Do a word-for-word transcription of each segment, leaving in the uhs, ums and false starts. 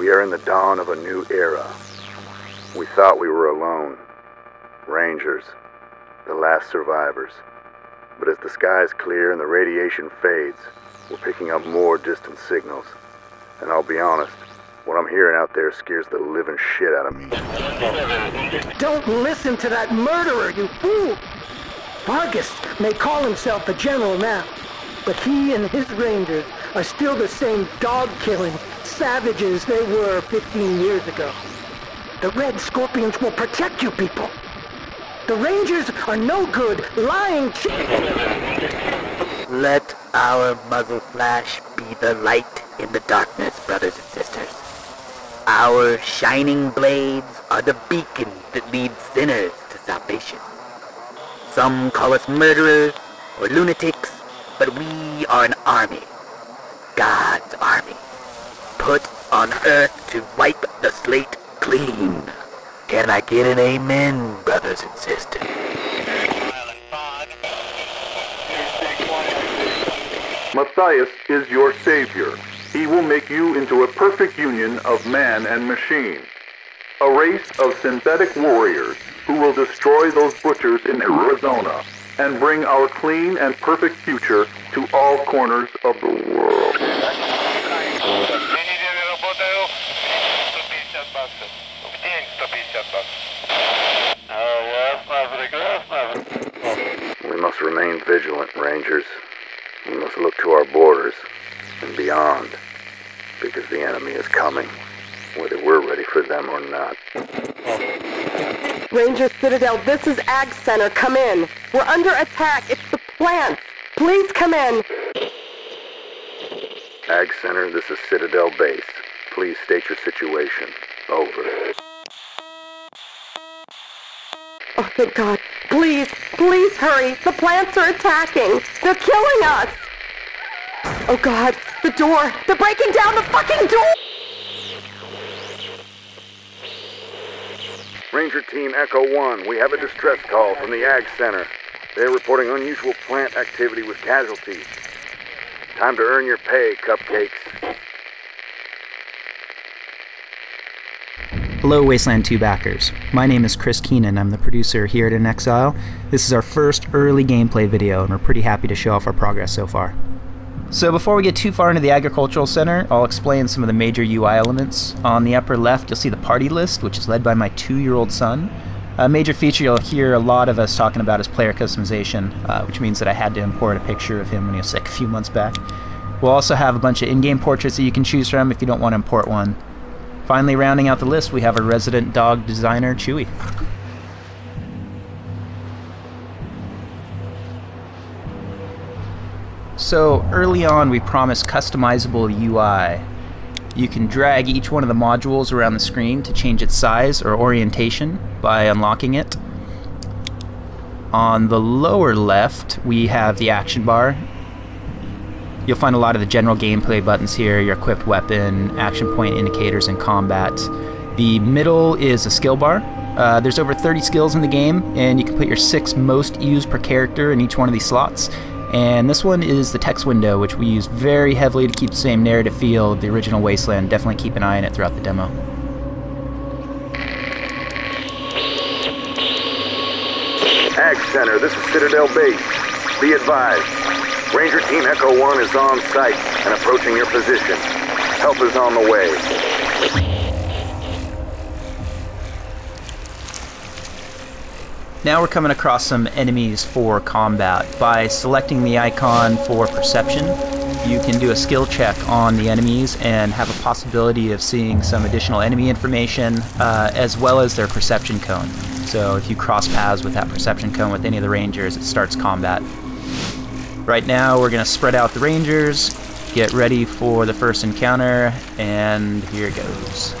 We are in the dawn of a new era. We thought we were alone. Rangers. The last survivors. But as the skies clear and the radiation fades, we're picking up more distant signals. And I'll be honest, what I'm hearing out there scares the living shit out of me. Don't listen to that murderer, you fool! Vargas may call himself the general now, but he and his rangers are still the same dog-killing savages they were fifteen years ago. The Red Scorpions will protect you people. The Rangers are no good, lying ch- Let our muzzle flash be the light in the darkness, brothers and sisters. Our shining blades are the beacon that leads sinners to salvation. Some call us murderers or lunatics, but we are an army. God's army. Put on earth to wipe the slate clean. Can I get an amen, brothers and sisters? Matthias is your savior. He will make you into a perfect union of man and machine. A race of synthetic warriors who will destroy those butchers in Arizona and bring our clean and perfect future to all corners of the world. We must remain vigilant, Rangers. We must look to our borders and beyond, because the enemy is coming, whether we're ready for them or not. Ranger Citadel, this is Ag Center. Come in. We're under attack. It's the plants. Please come in. Ag Center, this is Citadel Base. Please state your situation. Over. Oh, thank God. Please, please hurry. The plants are attacking. They're killing us. Oh, God. The door. They're breaking down the fucking door. Ranger Team Echo One, we have a distress call from the Ag Center. They're reporting unusual plant activity with casualties. Time to earn your pay, cupcakes. Hello, Wasteland two backers. My name is Chris Keenan. I'm the producer here at inXile. This is our first early gameplay video, and we're pretty happy to show off our progress so far. So before we get too far into the Agricultural Center, I'll explain some of the major U I elements. On the upper left, you'll see the party list, which is led by my two-year-old son. A major feature you'll hear a lot of us talking about is player customization, uh, which means that I had to import a picture of him when he was sick a few months back. We'll also have a bunch of in-game portraits that you can choose from if you don't want to import one. Finally, rounding out the list, we have our resident dog designer, Chewy. So early on, we promised customizable U I. You can drag each one of the modules around the screen to change its size or orientation by unlocking it. On the lower left, we have the action bar. You'll find a lot of the general gameplay buttons here, your equipped weapon, action point indicators, and combat. The middle is a skill bar. Uh, there's over thirty skills in the game, and you can put your six most used per character in each one of these slots. And this one is the text window, which we use very heavily to keep the same narrative feel of the original Wasteland. Definitely keep an eye on it throughout the demo. Ag Center, this is Citadel Base. Be advised, Ranger Team Echo One is on site and approaching your position. Help is on the way. Now we're coming across some enemies for combat. By selecting the icon for perception, you can do a skill check on the enemies and have a possibility of seeing some additional enemy information, uh, as well as their perception cone. So if you cross paths with that perception cone with any of the Rangers, it starts combat. Right now we're going to spread out the Rangers, get ready for the first encounter, and here it goes.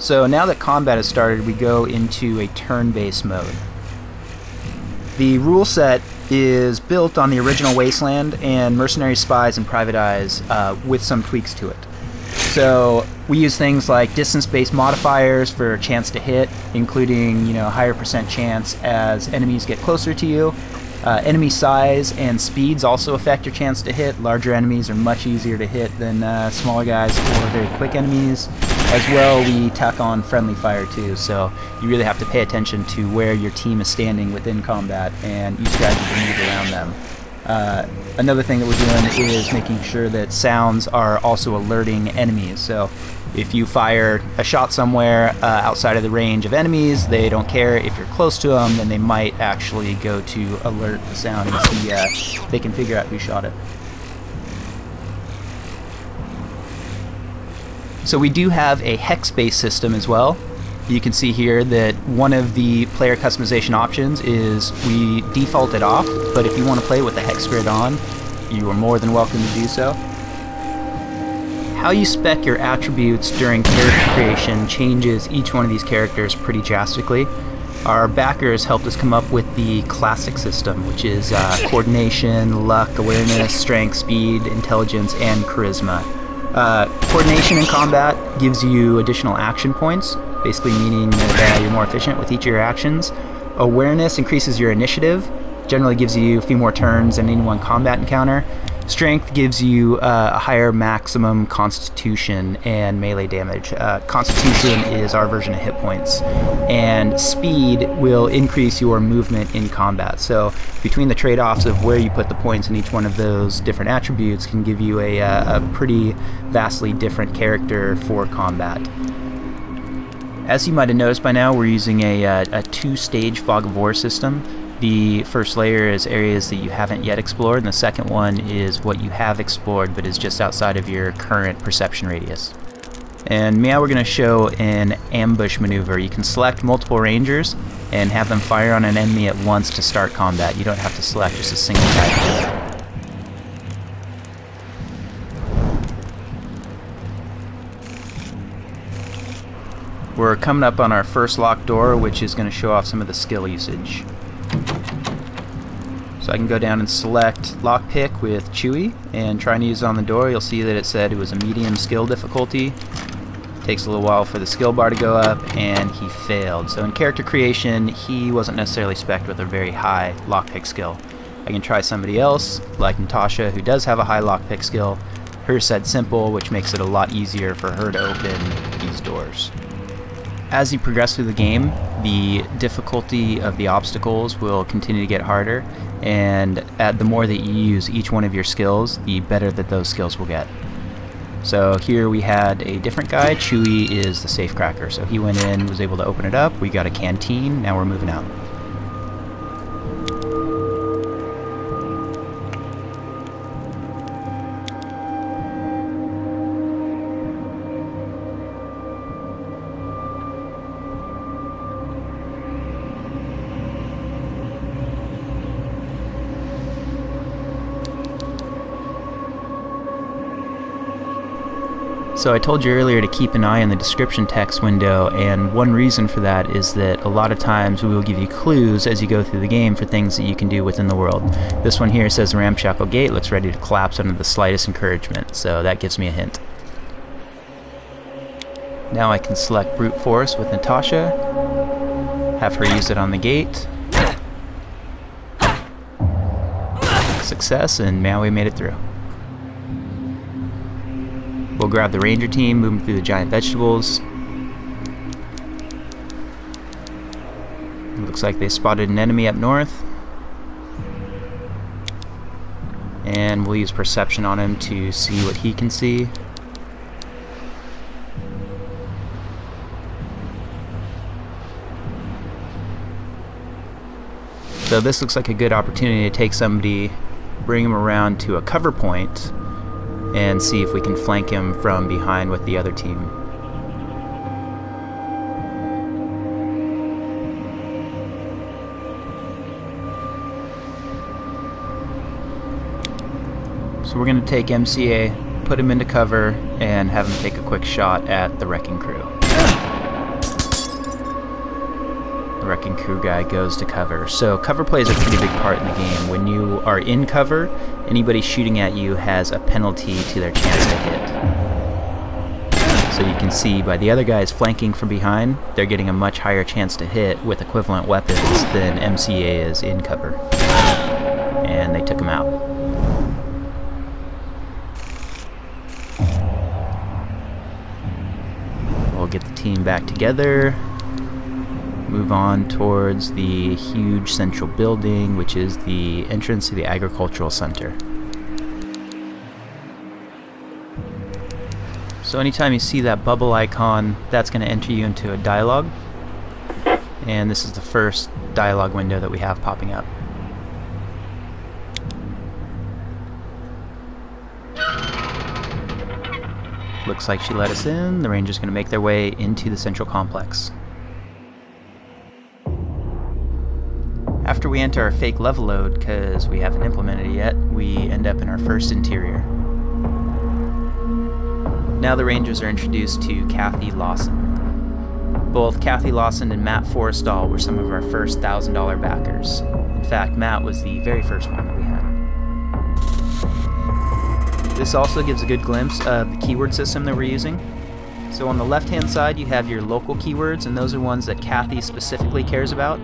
So now that combat has started, we go into a turn-based mode. The rule set is built on the original Wasteland and Mercenary Spies and Private Eyes, uh, with some tweaks to it. So we use things like distance-based modifiers for chance to hit, including, you know, higher percent chance as enemies get closer to you, Uh, enemy size and speeds also affect your chance to hit. Larger enemies are much easier to hit than uh, smaller guys or very quick enemies. As well, we tack on friendly fire too, so you really have to pay attention to where your team is standing within combat and use strategy to move around them. Uh, another thing that we're doing is making sure that sounds are also alerting enemies. So if you fire a shot somewhere uh, outside of the range of enemies, they don't care. If you're close to them, then they might actually go to alert the sound and see uh, if they can figure out who shot it. So we do have a hex-based system as well. You can see here that one of the player customization options is we default it off, but if you want to play with the hex grid on, you are more than welcome to do so. How you spec your attributes during character creation changes each one of these characters pretty drastically. Our backers helped us come up with the classic system, which is uh, coordination, luck, awareness, strength, speed, intelligence, and charisma. Uh, coordination in combat gives you additional action points, basically meaning that uh, you're more efficient with each of your actions. Awareness increases your initiative, generally gives you a few more turns than any one combat encounter. Strength gives you uh, a higher maximum constitution and melee damage. Uh, constitution is our version of hit points. And speed will increase your movement in combat. So between the trade-offs of where you put the points in each one of those different attributes can give you a, a, a pretty vastly different character for combat. As you might have noticed by now, we're using a, a, a two-stage fog of war system. The first layer is areas that you haven't yet explored, and the second one is what you have explored but is just outside of your current perception radius. And now we're going to show an ambush maneuver. You can select multiple rangers and have them fire on an enemy at once to start combat. You don't have to select just a single type. We're coming up on our first locked door, which is going to show off some of the skill usage. So I can go down and select lockpick with Chewy and try and use it on the door. You'll see that it said it was a medium skill difficulty. It takes a little while for the skill bar to go up, and he failed. So in character creation, he wasn't necessarily spec'd with a very high lockpick skill. I can try somebody else, like Natasha, who does have a high lockpick skill. Hers said simple, which makes it a lot easier for her to open these doors. As you progress through the game, the difficulty of the obstacles will continue to get harder, and at the more that you use each one of your skills, the better that those skills will get. So here we had a different guy. Chewy is the safecracker, so he went in, was able to open it up, we got a canteen, now we're moving out. So I told you earlier to keep an eye on the description text window, and one reason for that is that a lot of times we will give you clues as you go through the game for things that you can do within the world. This one here says the ramshackle gate looks ready to collapse under the slightest encouragement, so that gives me a hint. Now I can select brute force with Natasha, have her use it on the gate. Success, and now we made it through. We'll grab the ranger team, move them through the giant vegetables. It looks like they spotted an enemy up north. And we'll use perception on him to see what he can see. So this looks like a good opportunity to take somebody, bring him around to a cover point, and see if we can flank him from behind with the other team. So we're going to take M C A, put him into cover, and have him take a quick shot at the wrecking crew. The wrecking crew guy goes to cover. So cover plays a pretty big part in the game. When you are in cover, anybody shooting at you has a penalty to their chance to hit. So you can see by the other guys flanking from behind, they're getting a much higher chance to hit with equivalent weapons than M C A is in cover. And they took him out. We'll get the team back together. Move on towards the huge central building, which is the entrance to the agricultural center. So anytime you see that bubble icon, that's going to enter you into a dialogue. And this is the first dialogue window that we have popping up. Looks like she let us in. The Ranger's going to make their way into the central complex. After we enter our fake level load, because we haven't implemented it yet, we end up in our first interior. Now the Rangers are introduced to Kathy Lawson. Both Kathy Lawson and Matt Forrestall were some of our first one thousand dollar backers. In fact, Matt was the very first one that we had. This also gives a good glimpse of the keyword system that we're using. So on the left-hand side, you have your local keywords, and those are ones that Kathy specifically cares about.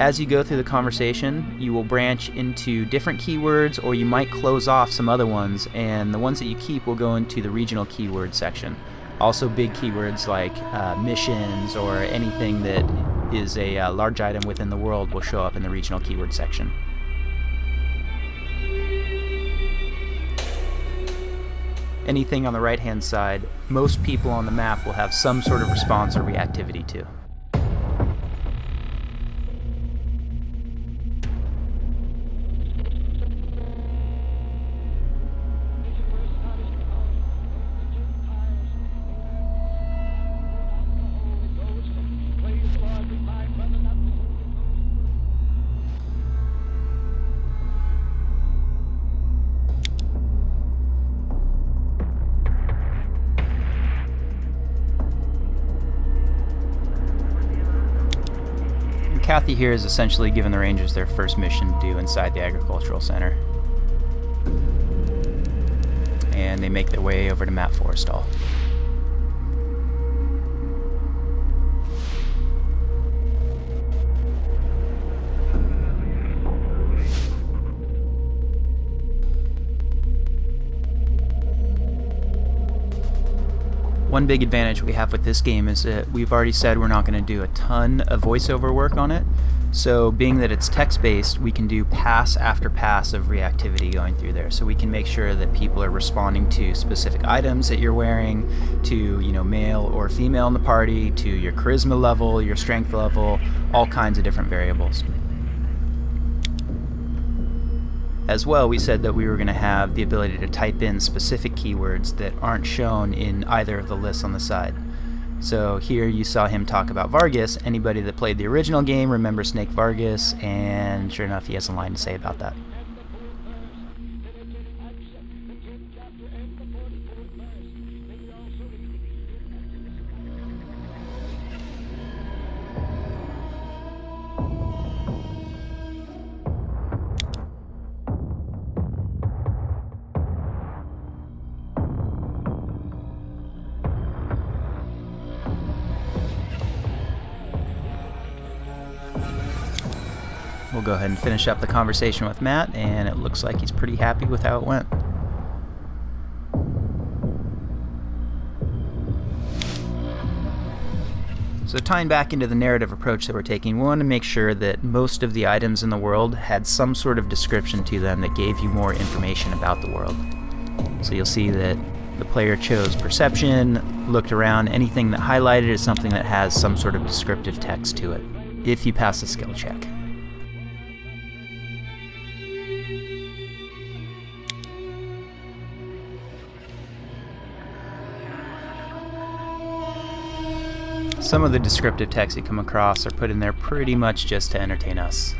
As you go through the conversation, you will branch into different keywords, or you might close off some other ones, and the ones that you keep will go into the regional keyword section. Also big keywords like uh, missions or anything that is a uh, large item within the world will show up in the regional keyword section. Anything on the right hand side, most people on the map will have some sort of response or reactivity to. Kathy here is essentially giving the Rangers their first mission to do inside the agricultural center. And they make their way over to Matt Forrestall. One big advantage we have with this game is that we've already said we're not going to do a ton of voiceover work on it. So being that it's text-based, we can do pass after pass of reactivity going through there. So we can make sure that people are responding to specific items that you're wearing, to, you know, male or female in the party, to your charisma level, your strength level, all kinds of different variables. As well, we said that we were going to have the ability to type in specific keywords that aren't shown in either of the lists on the side. So here you saw him talk about Vargas. Anybody that played the original game remembers Snake Vargas, and sure enough, he has a line to say about that. We'll go ahead and finish up the conversation with Matt, and it looks like he's pretty happy with how it went. So tying back into the narrative approach that we're taking, we want to make sure that most of the items in the world had some sort of description to them that gave you more information about the world. So you'll see that the player chose perception, looked around, anything that highlighted is something that has some sort of descriptive text to it, if you pass the skill check. Some of the descriptive texts that come across are put in there pretty much just to entertain us.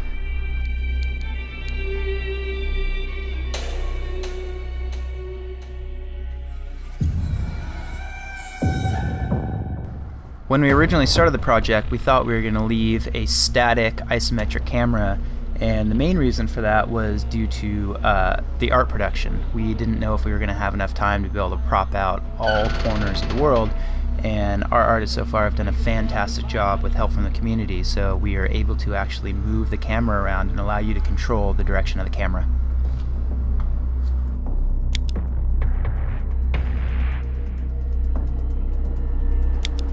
When we originally started the project, we thought we were going to leave a static isometric camera, and the main reason for that was due to uh, the art production. We didn't know if we were going to have enough time to be able to prop out all corners of the world, and our artists so far have done a fantastic job with help from the community, so we are able to actually move the camera around and allow you to control the direction of the camera.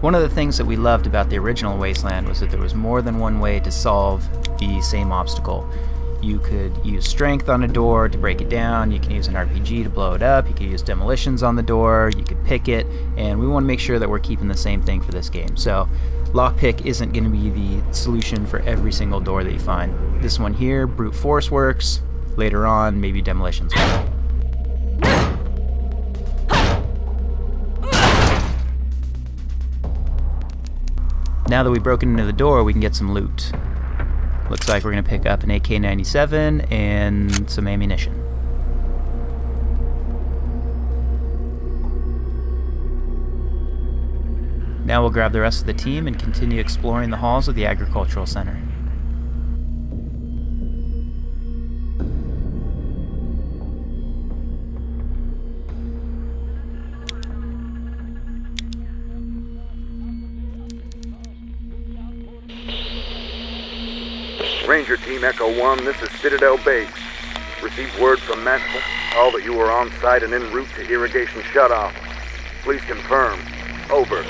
One of the things that we loved about the original Wasteland was that there was more than one way to solve the same obstacle. You could use strength on a door to break it down, you can use an R P G to blow it up, you could use demolitions on the door, you could pick it, and we want to make sure that we're keeping the same thing for this game. So lockpick isn't going to be the solution for every single door that you find. This one here, brute force works, later on maybe demolitions work. Now that we've broken into the door, we can get some loot. Looks like we're going to pick up an A K ninety-seven and some ammunition. Now we'll grab the rest of the team and continue exploring the halls of the Agricultural Center. Ranger Team Echo One, this is Citadel Base. Received word from Matt Forrestall that you were on site and en route to Irrigation Shutoff. Please confirm. Over.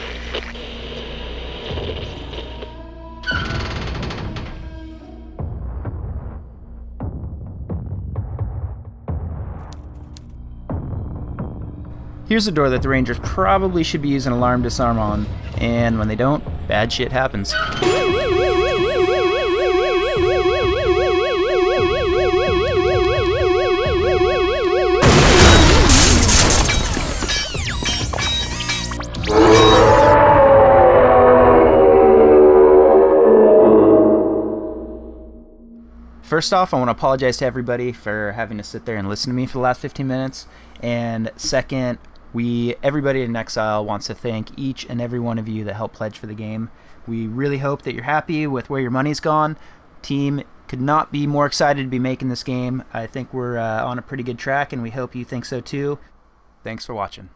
Here's a door that the Rangers probably should be using alarm disarm on, and when they don't, bad shit happens. First off, I want to apologize to everybody for having to sit there and listen to me for the last fifteen minutes. And second, we, everybody at inXile wants to thank each and every one of you that helped pledge for the game. We really hope that you're happy with where your money's gone. Team could not be more excited to be making this game. I think we're uh, on a pretty good track, and we hope you think so too. Thanks for watching.